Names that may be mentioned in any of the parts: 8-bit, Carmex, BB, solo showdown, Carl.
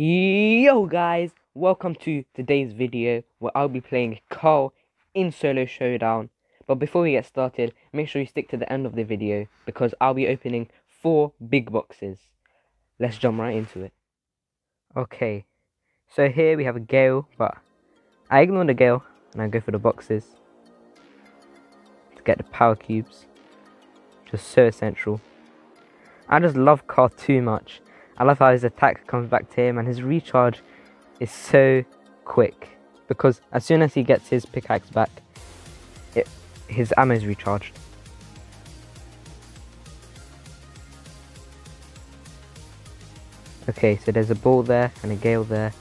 Yo guys, welcome to today's video where I'll be playing Carl in solo showdown. But before we get started, make sure you stick to the end of the video because I'll be opening 4 big boxes. Let's jump right into it. Okay, so here we have a Gale, but I ignore the Gale and I go for the boxes to get the power cubes. Just so essential. I just love Carl too much. I love how his attack comes back to him and his recharge is so quick, because as soon as he gets his pickaxe back, his ammo is recharged. Okay, so there's a ball there and a Gale there.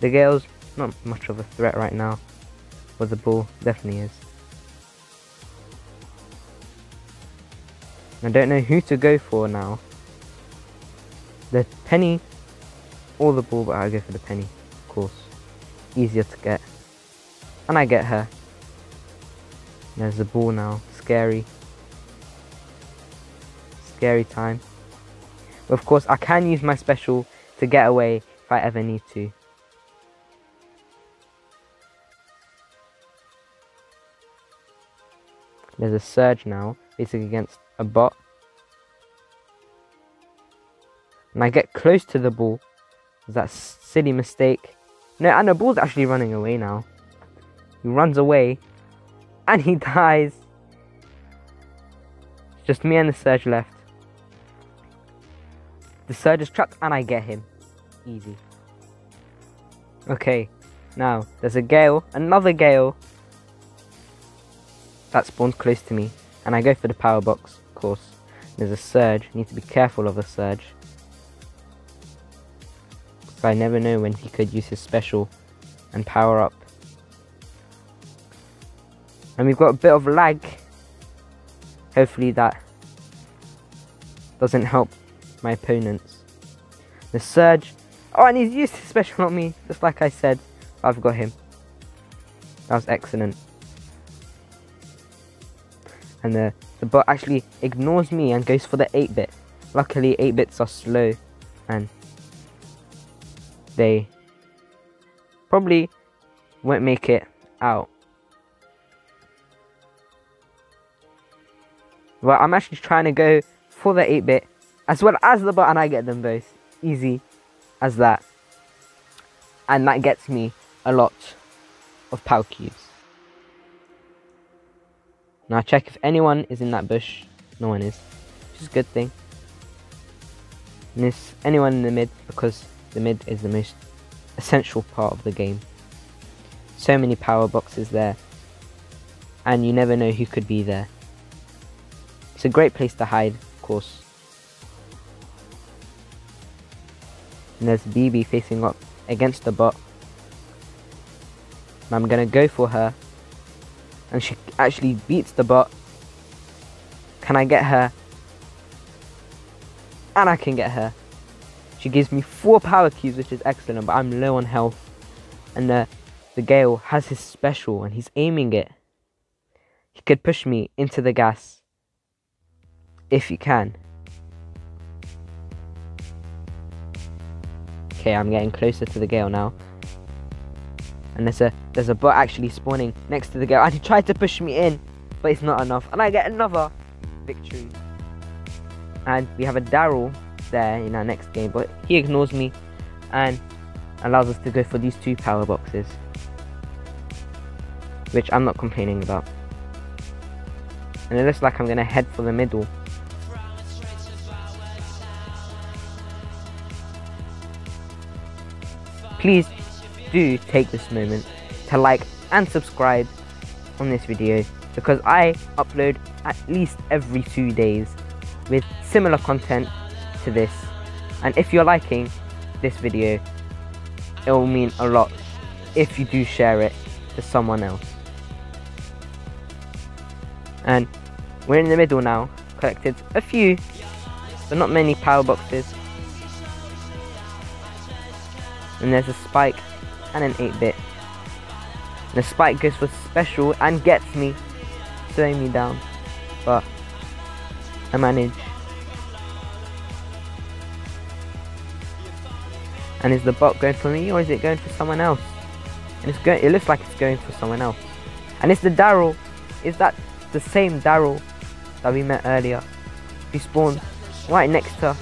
The Gale's not much of a threat right now, but the ball definitely is. I don't know who to go for now. The penny or the ball, but I'll go for the penny, of course. Easier to get. And I get her. There's the ball now. Scary. Scary time. But of course, I can use my special to get away if I ever need to. There's a surge now, basically against a bot. And I get close to the ball. That silly mistake. No, and the ball's actually running away now. He runs away. And he dies. It's just me and the surge left. The surge is trapped and I get him. Easy. Okay. Now, there's a Gale. Another Gale. That spawns close to me. And I go for the power box, of course. There's a surge. I need to be careful of the surge. I never know when he could use his special and power up. And we've got a bit of lag. Hopefully that doesn't help my opponents. The surge. Oh, and he's used his special on me, just like I said. I've got him. That was excellent. And the bot actually ignores me and goes for the 8-bit. Luckily 8-bits are slow and they probably won't make it out. Well, I'm actually trying to go for the 8-bit as well as the bot, and I get them both. Easy as that. And that gets me a lot of power cubes. Now I check if anyone is in that bush. No one is, which is a good thing. And there's anyone in the mid, because the mid is the most essential part of the game. So many power boxes there, and you never know who could be there. It's a great place to hide, of course. And there's BB facing up against the bot. And I'm gonna go for her, and she actually beats the bot. Can I get her? And I can get her. She gives me 4 power cubes, which is excellent, but I'm low on health. And the Gale has his special and he's aiming it. He could push me into the gas if he can. Okay, I'm getting closer to the Gale now. And there's a bot actually spawning next to the Gale, and he tried to push me in, but it's not enough. And I get another victory. And we have a Daryl there in our next game, but he ignores me and allows us to go for these 2 power boxes, which I'm not complaining about. And it looks like I'm gonna head for the middle. Please do take this moment to like and subscribe on this video, because I upload at least every 2 days with similar content to this, and if you're liking this video, it will mean a lot if you do share it to someone else. And we're in the middle now, collected a few but not many power boxes, and there's a spike and an 8-bit, and the spike goes for special and gets me, slowing me down, but I manage. And is the bot going for me or is it going for someone else? And it's going, it looks like it's going for someone else. And it's the Daryl. Is that the same Daryl that we met earlier? He spawned right next to us.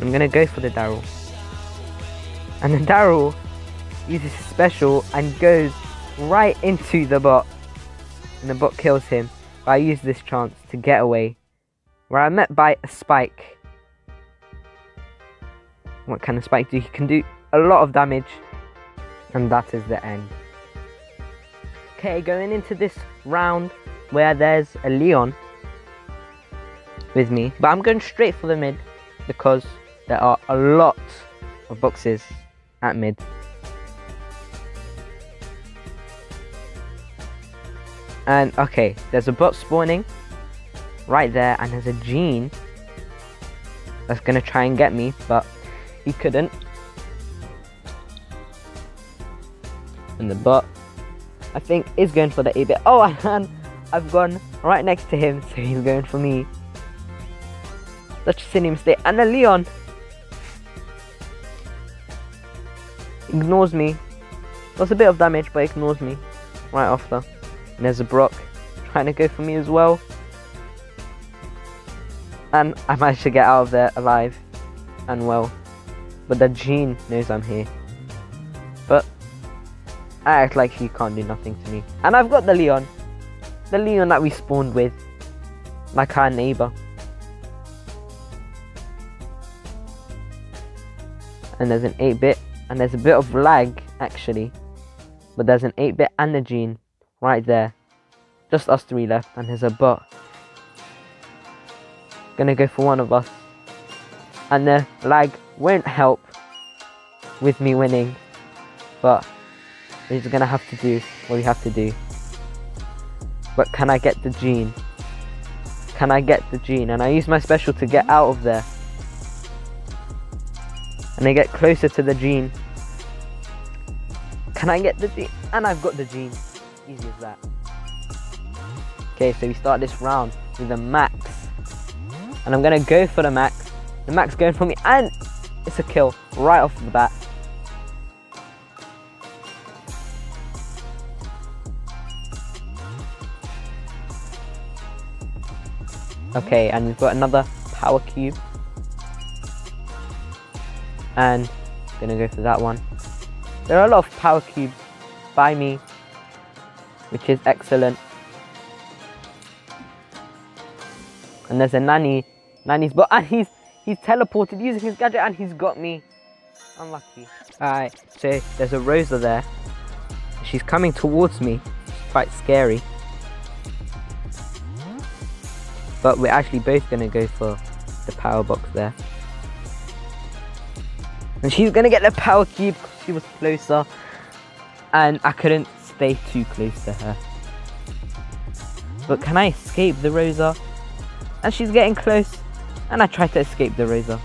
I'm gonna go for the Daryl. And the Daryl uses his special and goes right into the bot. And the bot kills him. But I use this chance to get away. Where I'm met by a spike. What kind of spike do he can do? A lot of damage. And that is the end. Okay, going into this round where there's a Leon with me. But I'm going straight for the mid because there are a lot of boxes at mid. And okay, there's a bot spawning right there and there's a Jean that's gonna try and get me, but he couldn't. And the bot, I think, is going for the A bit. Oh, and I've gone right next to him, so he's going for me. Such a silly mistake. And the Leon ignores me. Does a bit of damage, but ignores me right after. And there's a Brock trying to go for me as well. And I managed to get out of there alive and well. But the Jean knows I'm here. But I act like she can't do nothing to me. And I've got the Leon. The Leon that we spawned with. Like our neighbour. And there's an 8-bit. And there's a bit of lag, actually. But there's an 8-bit and a Jean right there. Just us three left. And there's a bot. Gonna go for one of us. And the lag won't help with me winning. But we're just gonna have to do what we have to do. But can I get the Jean? Can I get the Jean? And I use my special to get out of there. And I get closer to the Jean. Can I get the Jean? And I've got the Jean. Easy as that. Okay, so we start this round with a Max. And I'm gonna go for the Max. The Max going for me, and it's a kill right off the bat. Okay, and we've got another power cube. And I'm gonna go for that one. There are a lot of power cubes by me, which is excellent. And there's a nanny. Nanny's bot, and he's teleported using his gadget, and he's got me. Unlucky. Alright, so there's a Rosa there. She's coming towards me. It's quite scary. But we're actually both gonna go for the power box there. And she's gonna get the power cube because she was closer. And I couldn't stay too close to her. But can I escape the Rosa? And she's getting close. And I try to escape the Rosa.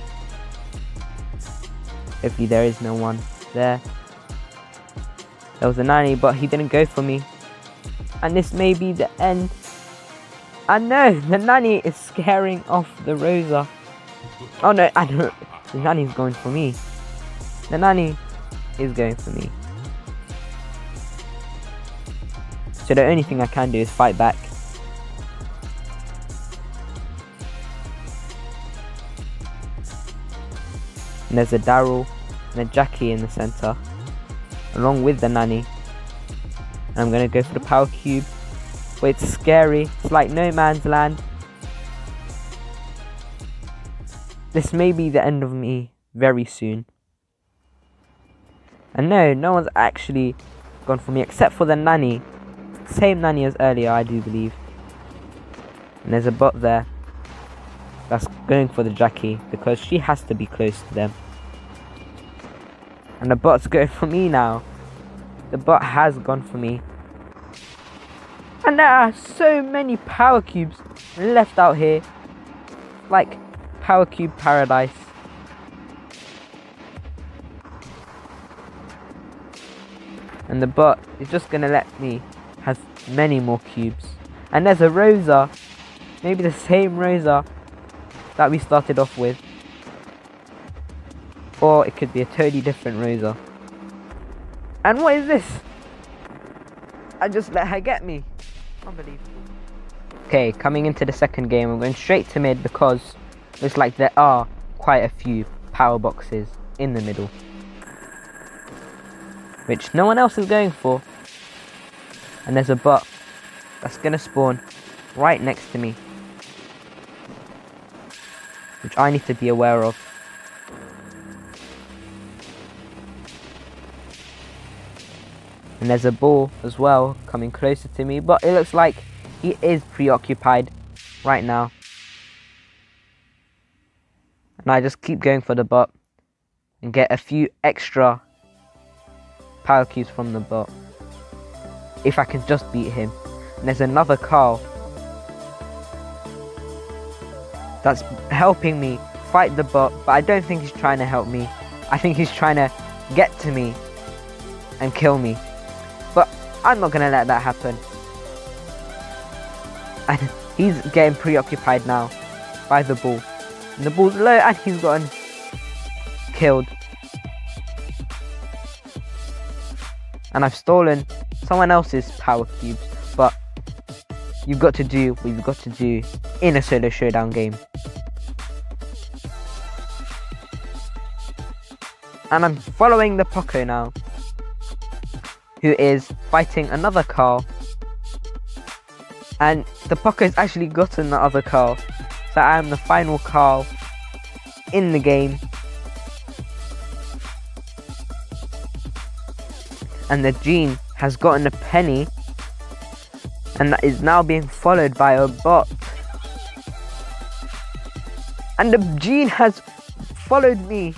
Hopefully there is no one there. There was a nanny, but he didn't go for me. And this may be the end. And no, the nanny is scaring off the Rosa. Oh no, I don't. The nanny's going for me. The nanny is going for me. So the only thing I can do is fight back. And there's a Daryl and a Jackie in the center, along with the nanny. And I'm gonna go for the power cube. But it's scary, it's like no man's land. This may be the end of me very soon. And no, no one's actually gone for me except for the nanny. Same nanny as earlier, I do believe. And there's a bot there that's going for the Jackie because she has to be close to them. And the bot's going for me now. The bot has gone for me. And there are so many power cubes left out here. Like power cube paradise. And the bot is just gonna let me have many more cubes. And there's a Rosa. Maybe the same Rosa that we started off with. or it could be a totally different razor. And what is this? I just let her get me. Unbelievable. Okay, coming into the second game, I'm going straight to mid because looks like there are quite a few power boxes in the middle, which no one else is going for. And there's a bot that's gonna spawn right next to me, which I need to be aware of. And there's a ball as well coming closer to me, but it looks like he is preoccupied right now. And I just keep going for the bot and get a few extra power cubes from the bot if I can just beat him. And there's another Carl that's helping me fight the bot, but I don't think he's trying to help me. I think he's trying to get to me and kill me. I'm not gonna let that happen. And he's getting preoccupied now by the ball. And the ball's low and he's gotten killed. And I've stolen someone else's power cubes, but you've got to do what you've got to do in a solo showdown game. And I'm following the Poco now, who is fighting another Carl, and the Poco's actually gotten the other Carl, so I am the final Carl in the game. And the Jean has gotten a penny, and that is now being followed by a bot, and the Jean has followed me.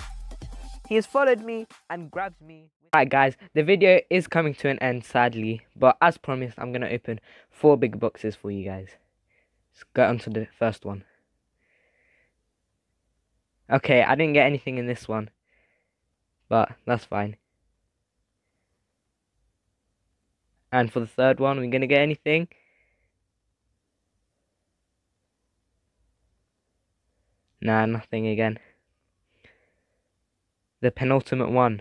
He has followed me and grabs me. Alright guys, the video is coming to an end sadly, but as promised I'm going to open 4 big boxes for you guys. Let's go on to the first one. Okay, I didn't get anything in this one, but that's fine. And for the third one, we're going to get anything. Nah, nothing again. The penultimate one.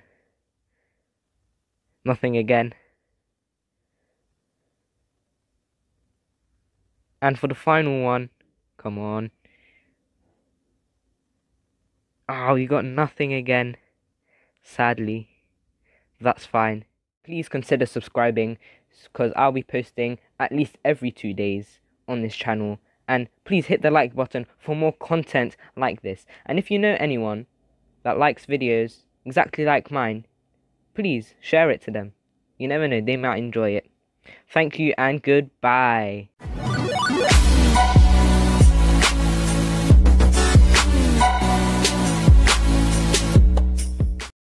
Nothing again. And for the final one, come on. Oh, you got nothing again. Sadly. That's fine. Please consider subscribing, because I'll be posting at least every 2 days on this channel. And please hit the like button for more content like this. And if you know anyone that likes videos exactly like mine, please share it to them. You never know, they might enjoy it. Thank you and goodbye.